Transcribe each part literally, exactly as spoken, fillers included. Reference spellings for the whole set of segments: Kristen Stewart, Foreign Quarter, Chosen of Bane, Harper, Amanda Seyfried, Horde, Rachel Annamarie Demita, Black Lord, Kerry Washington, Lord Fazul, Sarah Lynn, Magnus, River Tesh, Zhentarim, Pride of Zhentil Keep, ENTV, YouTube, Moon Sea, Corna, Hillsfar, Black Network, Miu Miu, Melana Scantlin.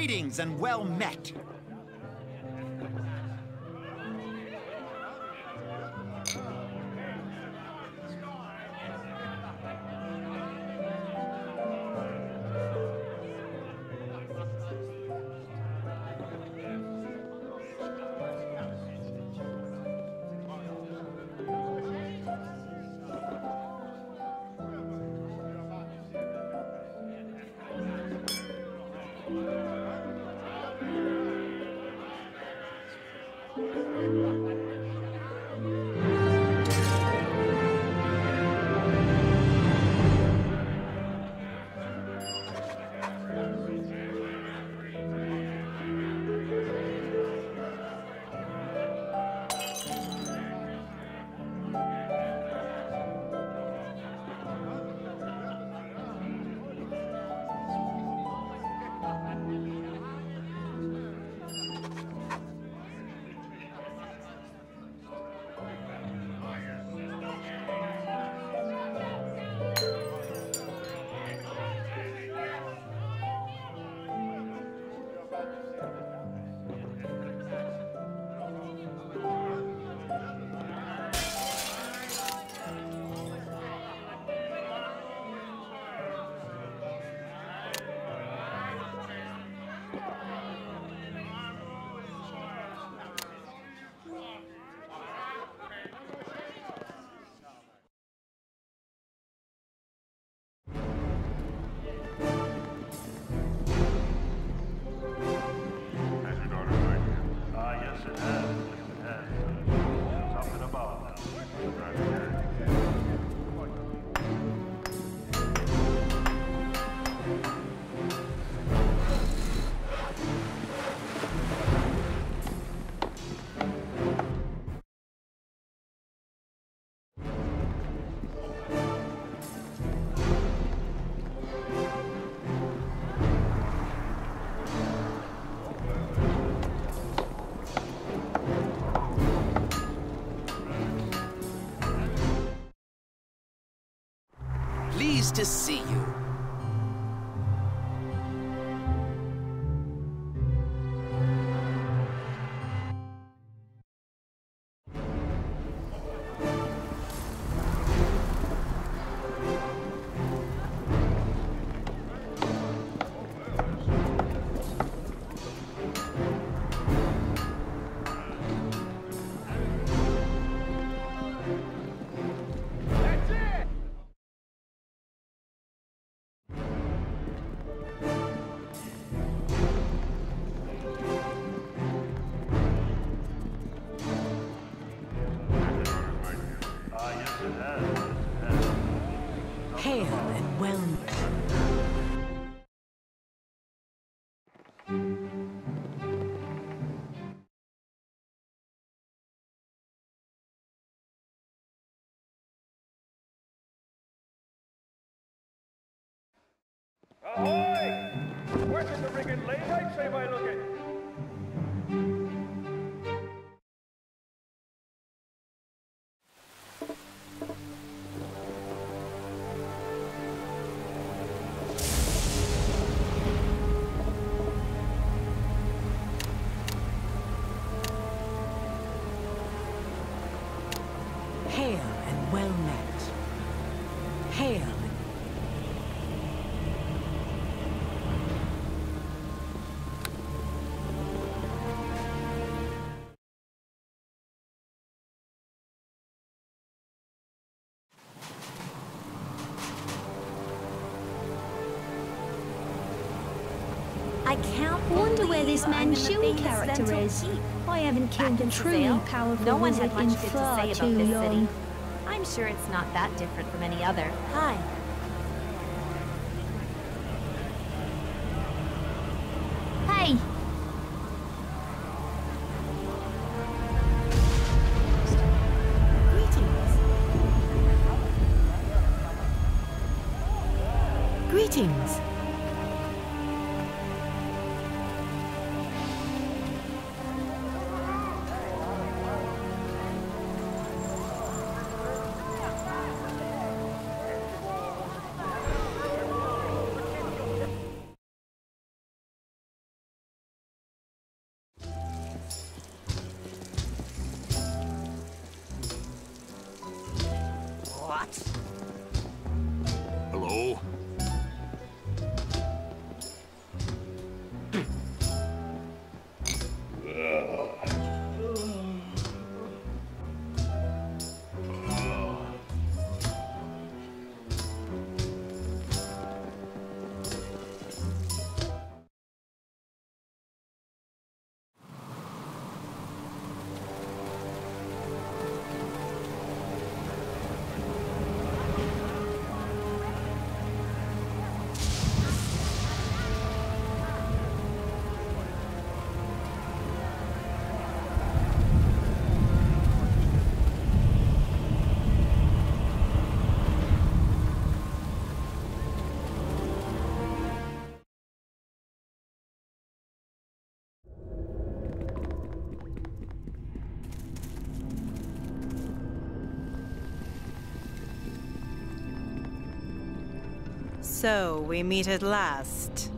Greetings and well met. Pleased to see you. Ahoy! Where's the rigging lane? I'd say by looking. I can't wonder where this Manchurian character is. I haven't killed a truly powerful wizard in far too long. I'm sure it's not that different from any other. Hi. Hey! Greetings. Greetings. So we meet at last.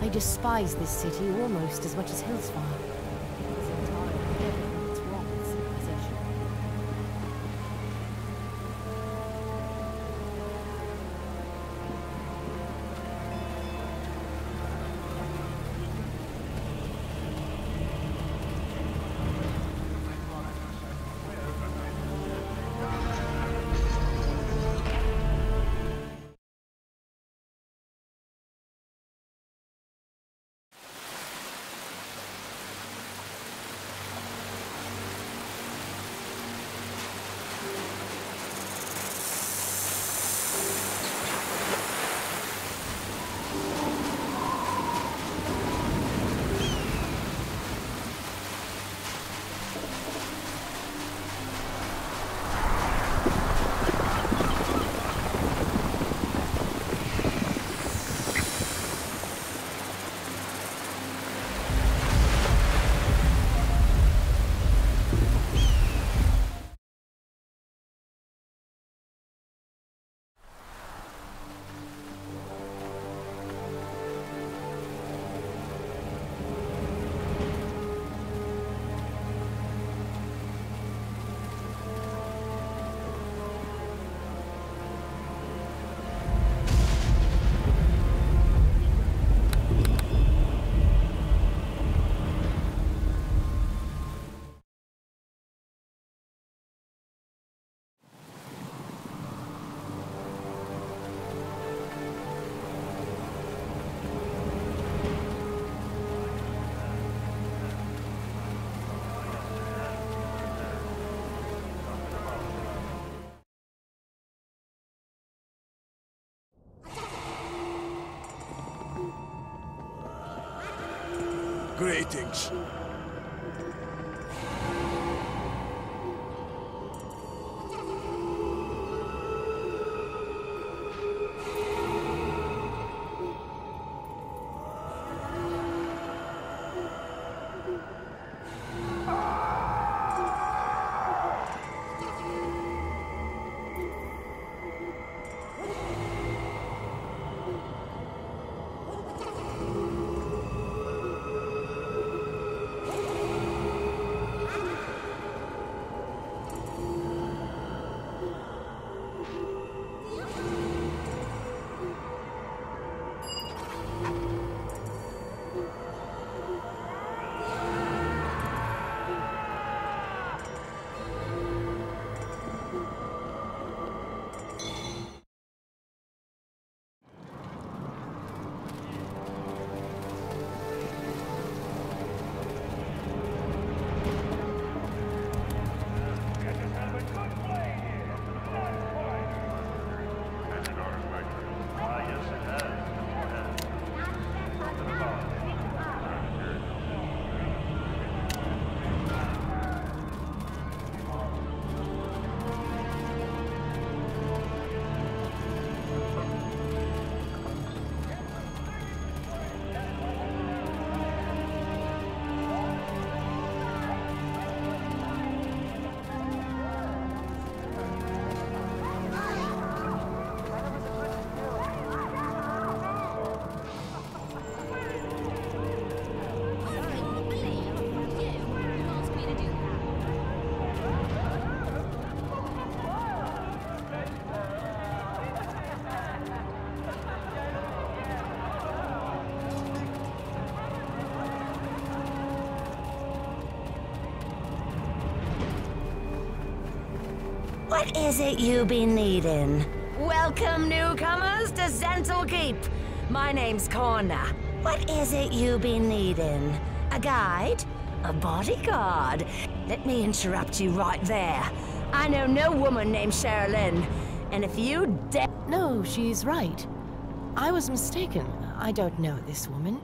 I despise this city almost as much as Hillsfar. It's entirely everything that's wrong with civilization. Greetings. What is it you've been needing? Welcome, newcomers, to Zhentil Keep. My name's Corna. What is it you be needing? A guide? A bodyguard? Let me interrupt you right there. I know no woman named Sarah Lynn, and if you dare— No, she's right. I was mistaken. I don't know this woman.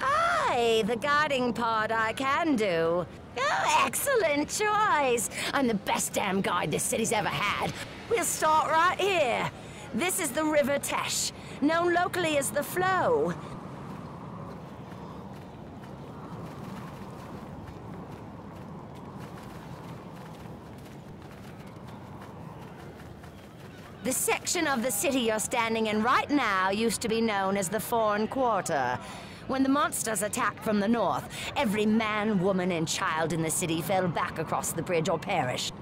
Aye, the guiding part I can do. Oh, excellent choice! I'm the best damn guide this city's ever had. We'll start right here. This is the River Tesh, known locally as the Flow. The section of the city you're standing in right now used to be known as the Foreign Quarter. When the monsters attacked from the north, every man, woman, and child in the city fell back across the bridge or perished.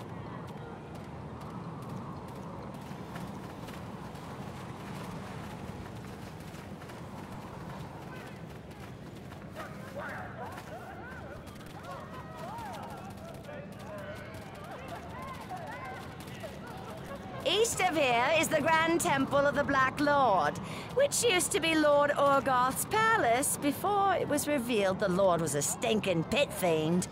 East of here is the Grand Temple of the Black Lord, which used to be Lord Orgoth's palace before it was revealed the Lord was a stinking pit fiend.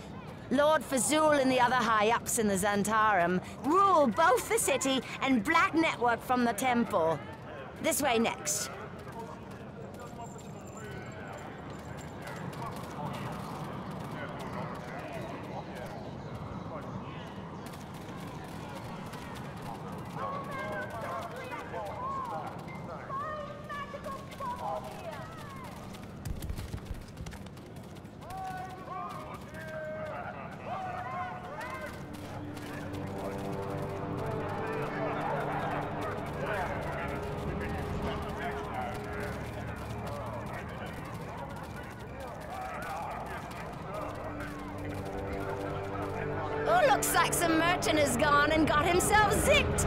Lord Fazul and the other high-ups in the Zhentarim rule both the city and Black Network from the temple. This way next. Looks like some merchant has gone and got himself zicked.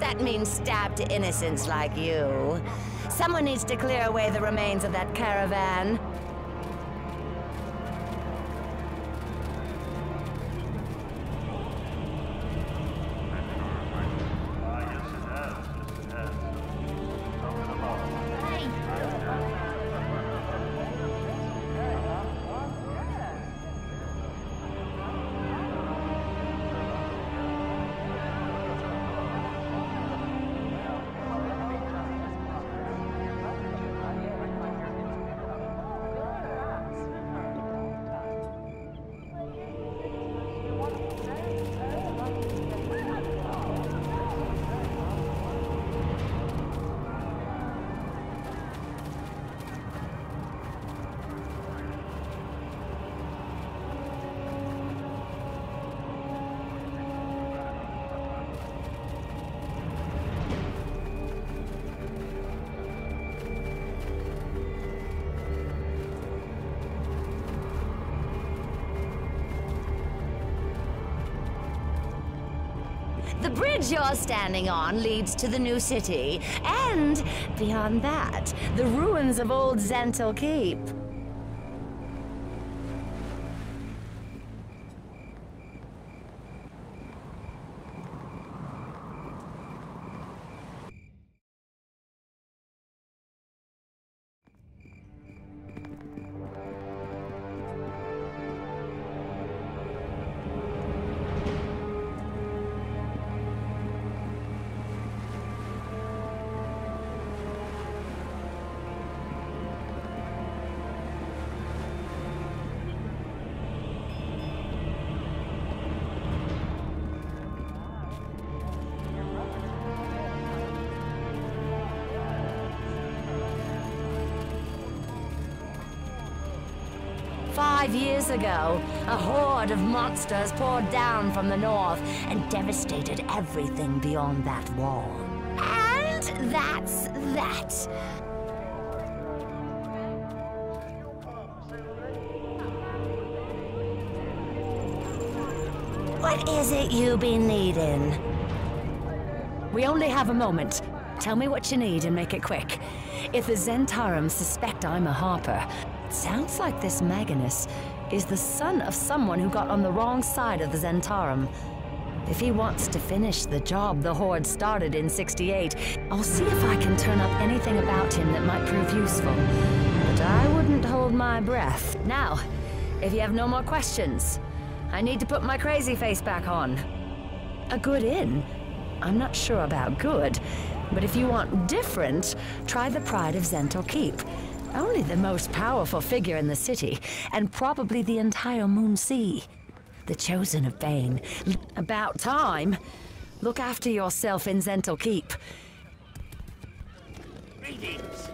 That means stabbed to innocents like you. Someone needs to clear away the remains of that caravan. The bridge you're standing on leads to the new city, and beyond that, the ruins of old Zhentil Keep. Five years ago, a horde of monsters poured down from the north and devastated everything beyond that wall. And that's that. What is it you be needing? We only have a moment. Tell me what you need and make it quick. If the Zhentarim suspect I'm a Harper, sounds like this Magnus is the son of someone who got on the wrong side of the Zhentarim. If he wants to finish the job the Horde started in sixty-eight, I'll see if I can turn up anything about him that might prove useful. but I wouldn't hold my breath. Now, if you have no more questions, I need to put my crazy face back on. A good inn? I'm not sure about good, but if you want different, try the Pride of Zhentil Keep. Only the most powerful figure in the city, and probably the entire Moon Sea. The Chosen of Bane. About time! Look after yourself in Zhentil Keep. Greetings!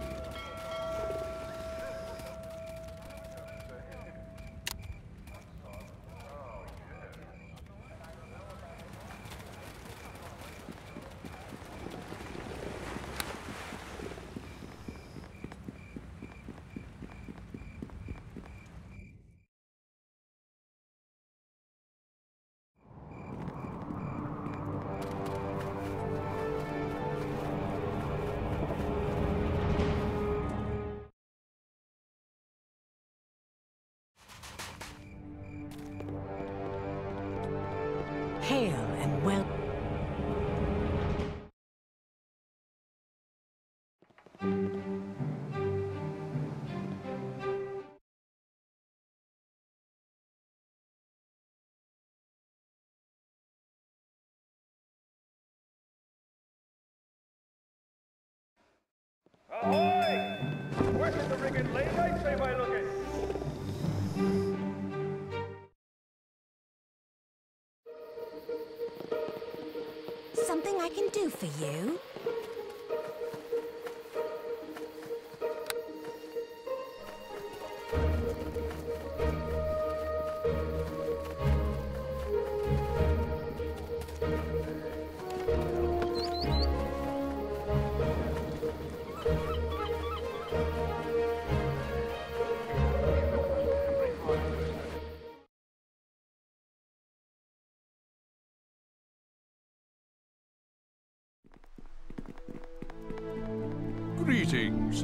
Ahoy! West of the rigging lane, I say by looking! Something I can do for you? Greetings.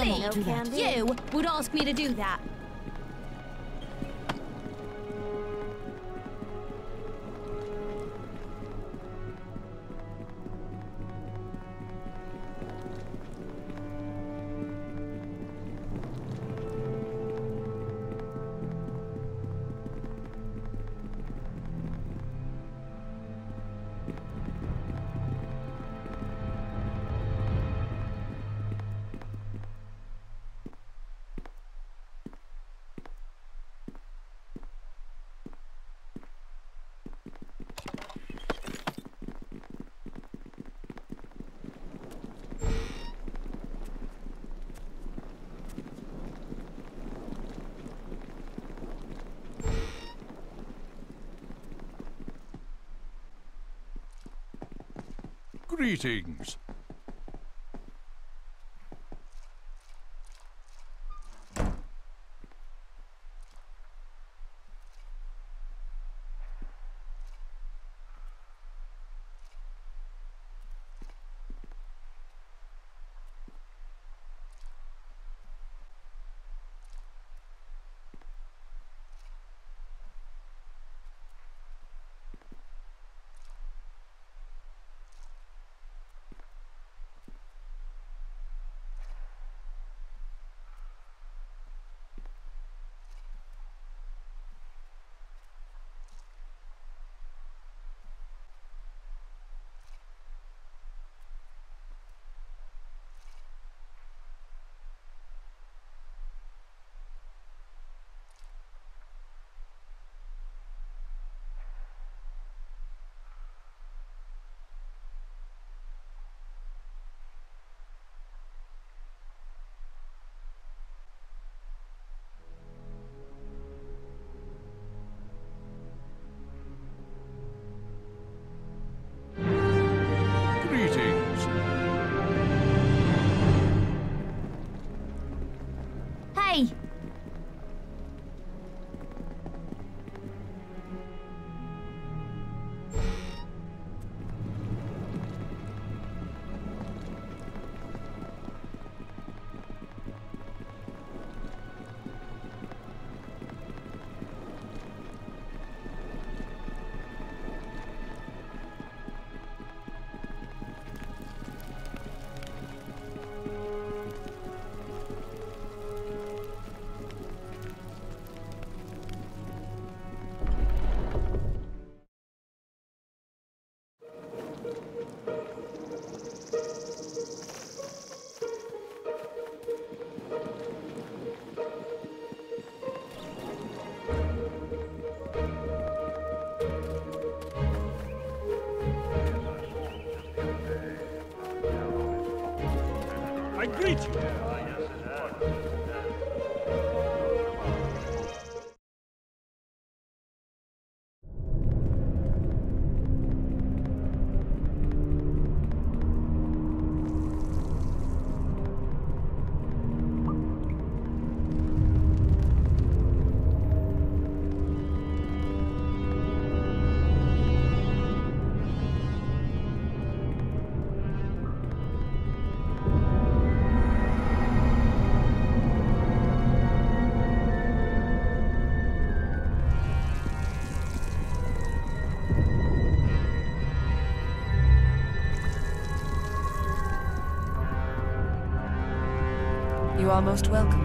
Leave! You would ask me to do that. Greetings. You are most welcome.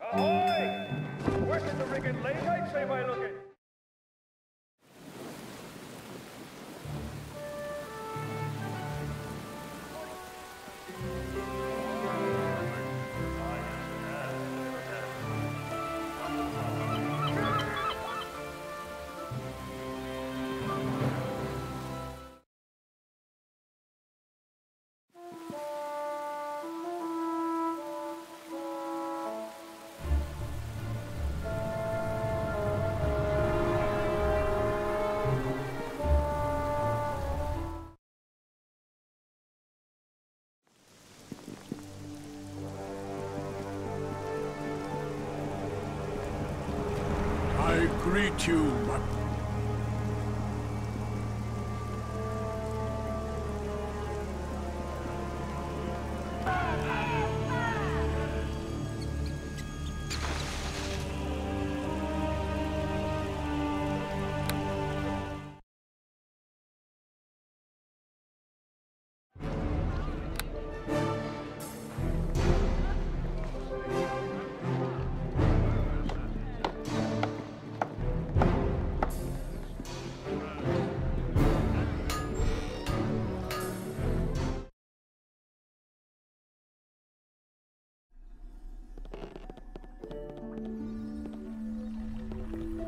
Ahoy! Where did the rig and lay right say by looking? Greet you, my...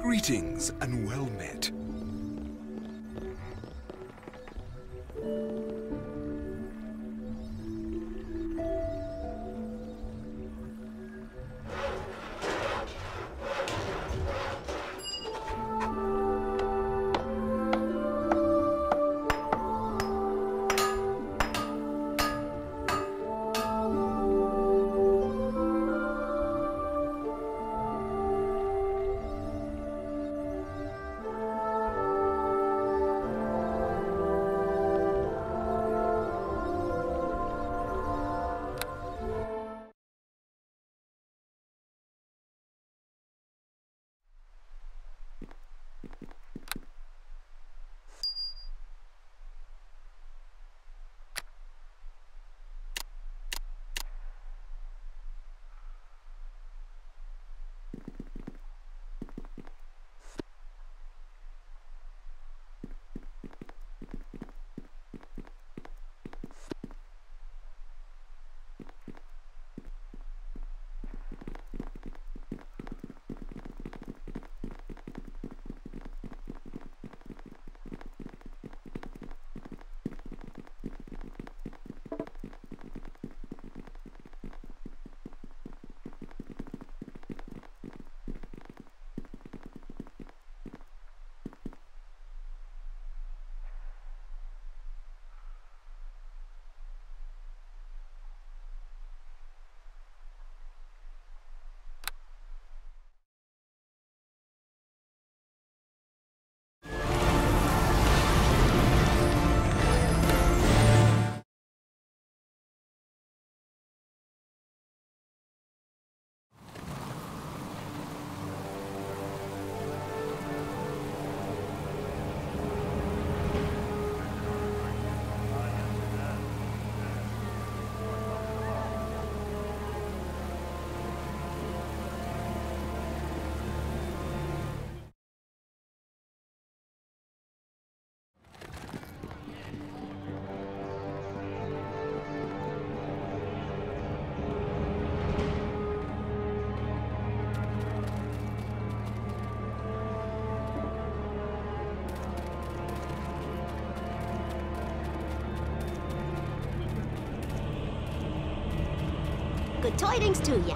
Greetings and well met. Good tidings to you.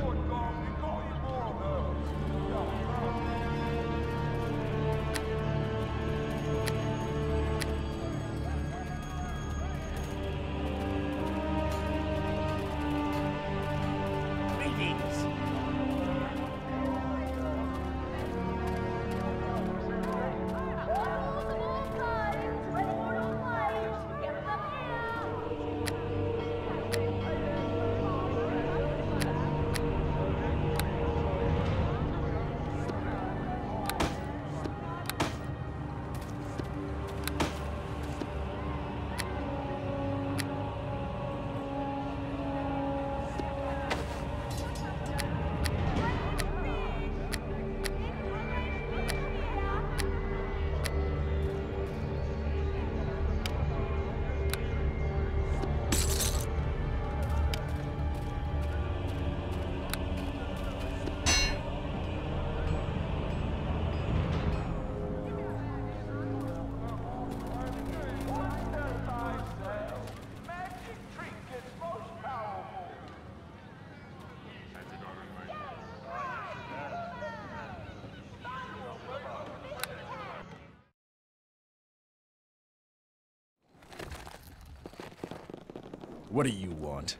What do you want?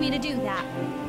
Me to do that.